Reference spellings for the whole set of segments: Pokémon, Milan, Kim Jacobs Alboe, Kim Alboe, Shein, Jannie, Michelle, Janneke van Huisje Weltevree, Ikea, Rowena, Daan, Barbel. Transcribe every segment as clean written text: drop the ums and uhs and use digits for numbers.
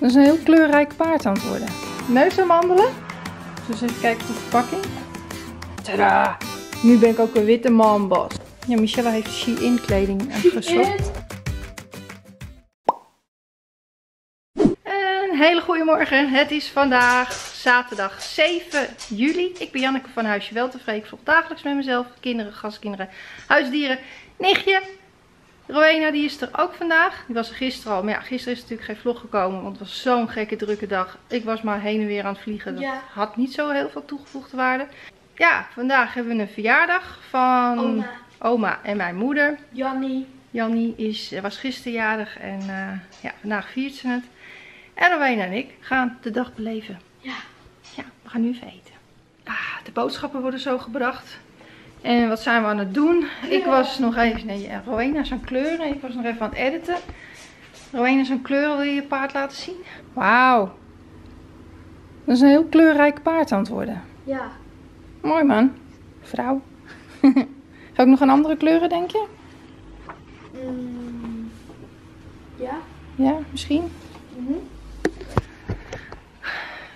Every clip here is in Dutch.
Dat is een heel kleurrijk paard aan het worden. Neus en mandelen. Dus even kijken op de verpakking. Tadaa! Nu ben ik ook een witte man, Bas. Ja, Michelle heeft Shein kleding gezocht. Een hele goede morgen. Het is vandaag zaterdag 7 juli. Ik ben Janneke van Huisje Weltevree. Ik volg dagelijks met mezelf. Kinderen, gastkinderen, huisdieren, nichtje. Rowena, die is er ook vandaag. Die was er gisteren al. Maar ja, gisteren is natuurlijk geen vlog gekomen. Want het was zo'n gekke drukke dag. Ik was maar heen en weer aan het vliegen. Dat had niet zo heel veel toegevoegde waarde. Ja, vandaag hebben we een verjaardag van oma en mijn moeder. Jannie. Jannie was gisteren jarig. En ja, vandaag viert ze het. En Rowena en ik gaan de dag beleven. Ja. Ja, we gaan nu even eten. Ah, de boodschappen worden zo gebracht. En wat zijn we aan het doen? Ik was nog even... Nee, ja, Rowena is aan kleuren. Ik was nog even aan het editen. Rowena is aan kleuren. Wil je je paard laten zien? Wauw. Dat is een heel kleurrijk paard aan het worden. Ja. Mooi man. Vrouw. Ga ik nog een andere kleuren, denk je? Ja. Ja, misschien?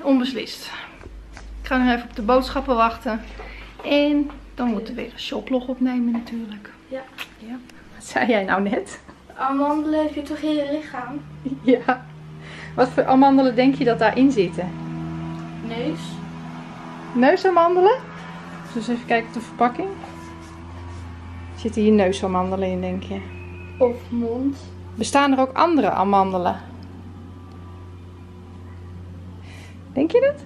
Onbeslist. Ik ga nog even op de boodschappen wachten. En... dan moeten we weer een shoplog opnemen natuurlijk. Ja. Ja. Wat zei jij nou net? Amandelen heb je toch in je lichaam? Ja. Wat voor amandelen denk je dat daarin zitten? Neus. Neusamandelen? Dus even kijken op de verpakking. Zitten hier neusamandelen in, denk je? Of mond. Bestaan er ook andere amandelen? Denk je dat?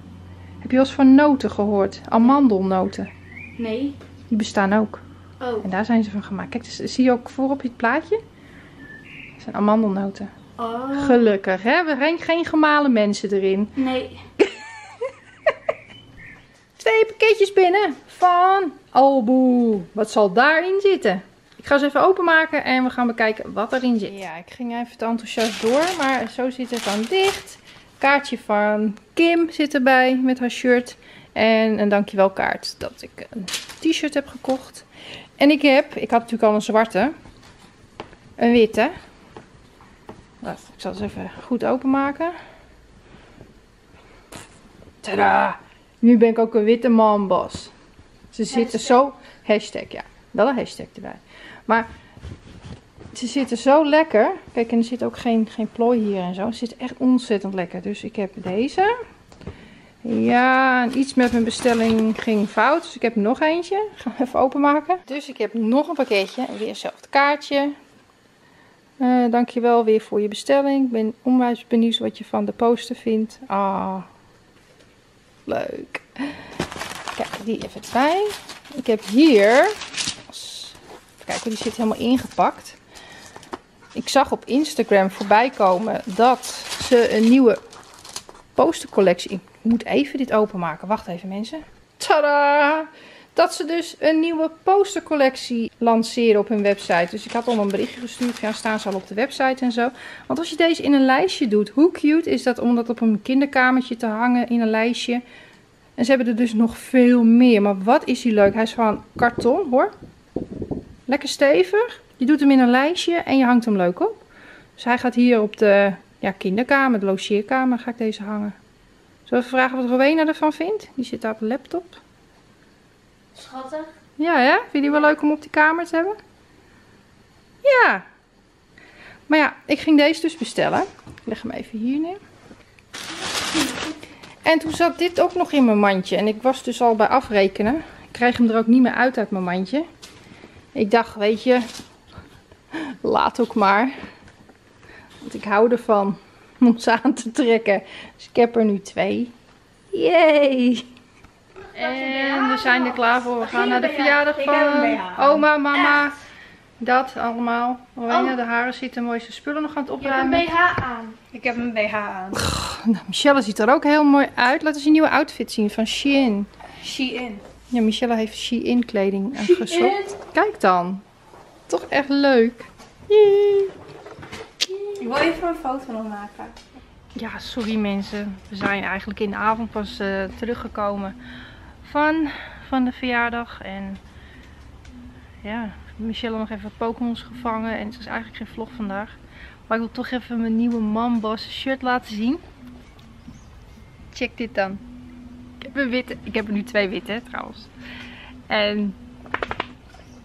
Heb je wel eens van noten gehoord? Amandelnoten. Nee. Die bestaan ook. Oh. En daar zijn ze van gemaakt. Kijk, dus, zie je ook voor op dit plaatje? Dat zijn amandelnoten. Oh. Gelukkig, hè? We hebben geen gemalen mensen erin. Nee. 2 pakketjes binnen van Alboe. Wat zal daarin zitten? Ik ga ze even openmaken en we gaan bekijken wat erin zit. Ja, ik ging even te enthousiast door, maar zo zit het dan dicht. Kaartje van Kim zit erbij met haar shirt. En een dankjewelkaart dat ik een t-shirt heb gekocht. En ik had natuurlijk al een zwarte. Een witte. Wacht, ik zal het even goed openmaken. Tadaa! Nu ben ik ook een witte man, Bas. Ze zitten zo... Hashtag, ja. Wel een hashtag erbij. Maar ze zitten zo lekker. Kijk, en er zit ook geen plooi hier en zo. Ze zitten echt ontzettend lekker. Dus ik heb deze... Ja, en iets met mijn bestelling ging fout. Dus ik heb nog eentje. Gaan we even openmaken. Dus ik heb nog een pakketje. Weer hetzelfde kaartje. Dankjewel weer voor je bestelling. Ik ben onwijs benieuwd wat je van de poster vindt. Ah, leuk. Kijk, die even bij. Ik heb hier... Kijk, die zit helemaal ingepakt. Ik zag op Instagram voorbij komen dat ze een nieuwe postercollectie... Ik moet even dit openmaken. Wacht even, mensen. Tadaa! Dat ze dus een nieuwe postercollectie lanceren op hun website. Dus ik had al een berichtje gestuurd. Ja, staan ze al op de website en zo. Want als je deze in een lijstje doet, hoe cute is dat om dat op een kinderkamertje te hangen in een lijstje. En ze hebben er dus nog veel meer. Maar wat is die leuk. Hij is van karton, hoor. Lekker stevig. Je doet hem in een lijstje en je hangt hem leuk op. Dus hij gaat hier op de kinderkamer, de logeerkamer, ga ik deze hangen. Zullen we even vragen wat Rowena ervan vindt? Die zit daar op de laptop. Schattig. Ja, hè? Vind je die wel leuk om op die kamer te hebben? Ja. Maar ja, ik ging deze dus bestellen. Ik leg hem even hier neer. En toen zat dit ook nog in mijn mandje. En ik was dus al bij afrekenen. Ik kreeg hem er ook niet meer uit mijn mandje. Ik dacht, weet je, laat ook maar. Want ik hou ervan. Om ze aan te trekken. Dus ik heb er nu 2. Yay! En we zijn er klaar voor. We gaan naar de verjaardag van oma, mama. Dat allemaal. Rowena, de haren zitten mooi. Ze spullen nog aan het opruimen. Ik heb een BH aan. Ik heb een BH aan. Nou, Michelle ziet er ook heel mooi uit. Laten we je nieuwe outfit zien van Shein. Shein. Ja, Michelle heeft Shein kleding gezocht. Kijk dan. Toch echt leuk. Yay. Ik wil even een foto nog maken. Ja, sorry mensen. We zijn eigenlijk in de avond pas teruggekomen van de verjaardag. En ja, Michelle nog even Pokémons gevangen. En het is eigenlijk geen vlog vandaag. Maar ik wil toch even mijn nieuwe Mamba's shirt laten zien. Check dit dan. Ik heb een witte. Ik heb er nu twee witte trouwens. En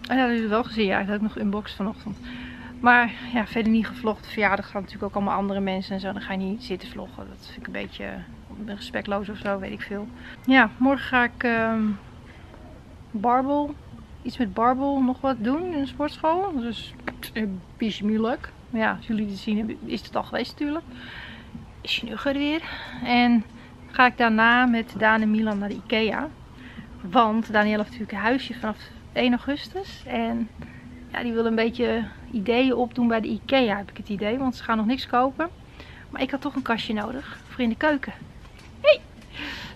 ja, dat hebben jullie wel gezien. Ja, dat had ik nog unboxed vanochtend. Maar ja, verder niet gevlogd. Verjaardag gaan natuurlijk ook allemaal andere mensen en zo. Dan ga je niet zitten vloggen. Dat vind ik een beetje respectloos of zo, weet ik veel. Ja, morgen ga ik Barbel. Iets met Barbel nog wat doen in de sportschool. Dus een beetje moeilijk. Maar ja, als jullie dit zien is het al geweest natuurlijk. Is er weer. En ga ik daarna met Daan en Milan naar de Ikea. Want Daniel heeft natuurlijk een huisje vanaf 1 augustus. En ja, die wil een beetje ideeën opdoen bij de Ikea, heb ik het idee. Want ze gaan nog niks kopen. Maar ik had toch een kastje nodig voor in de keuken. Hey!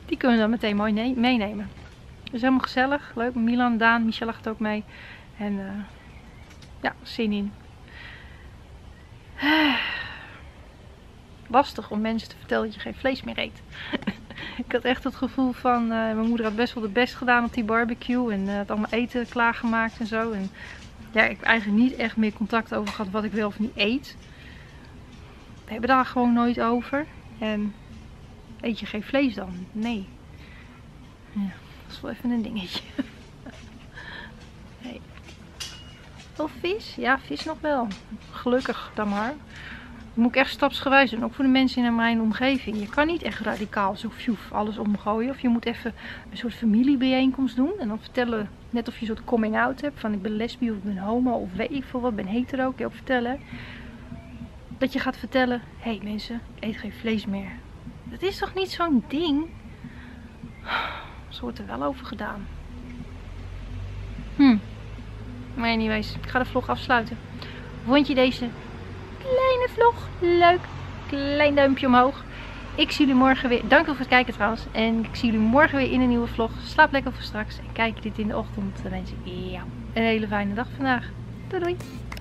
Die kunnen we dan meteen mooi meenemen. Dus helemaal gezellig. Leuk. Milan, Daan, Michelle gaat ook mee. En ja, zin in. Lastig om mensen te vertellen dat je geen vlees meer eet. Ik had echt het gevoel van, mijn moeder had best wel de best gedaan op die barbecue. En had allemaal eten klaargemaakt en zo. En ja, ik heb eigenlijk niet echt meer contact over gehad wat ik wel of niet eet. We hebben daar gewoon nooit over. En eet je geen vlees dan? Nee. Ja, dat is wel even een dingetje. Nee. Of vis? Ja, vis nog wel. Gelukkig dan maar. Dat moet ik echt stapsgewijs doen, ook voor de mensen in mijn omgeving. Je kan niet echt radicaal zo fjoef, alles omgooien. Of je moet even een soort familiebijeenkomst doen. En dan vertellen, net of je een soort coming out hebt. Van ik ben lesbi of ik ben homo of weet ik veel wat. Ik ben hetero, kan je ook vertellen. Dat je gaat vertellen, hé mensen, eet geen vlees meer. Dat is toch niet zo'n ding? Zo wordt er wel over gedaan. Maar anyways, ik ga de vlog afsluiten. Vond je deze kleine vlog leuk? Klein duimpje omhoog. Ik zie jullie morgen weer. Dank u voor het kijken trouwens. En ik zie jullie morgen weer in een nieuwe vlog. Slaap lekker voor straks. En kijk dit in de ochtend. Dan wens ik jou een hele fijne dag vandaag. Doei doei.